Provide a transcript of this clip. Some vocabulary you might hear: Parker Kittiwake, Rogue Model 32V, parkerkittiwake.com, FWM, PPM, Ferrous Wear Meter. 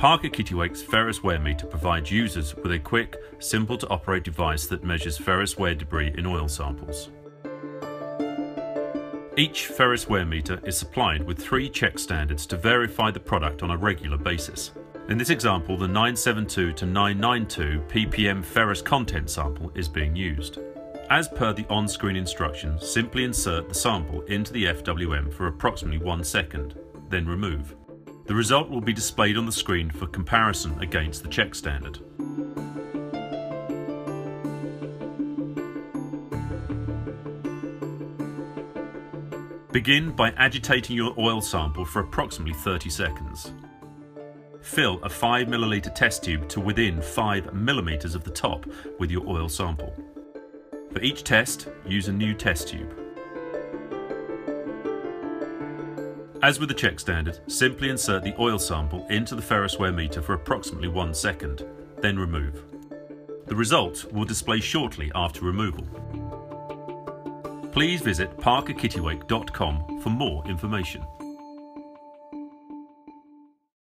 Parker Kittiwake's ferrous wear meter provides users with a quick, simple to operate device that measures ferrous wear debris in oil samples. Each ferrous wear meter is supplied with 3 check standards to verify the product on a regular basis. In this example, the 972 to 992 PPM ferrous content sample is being used. As per the on-screen instructions, simply insert the sample into the FWM for approximately 1 second, then remove. The result will be displayed on the screen for comparison against the check standard. Begin by agitating your oil sample for approximately 30 seconds. Fill a 5 ml test tube to within 5 mm of the top with your oil sample. For each test, use a new test tube. As with the check standard, simply insert the oil sample into the ferrous wear meter for approximately 1 second, then remove. The result will display shortly after removal. Please visit parkerkittiwake.com for more information.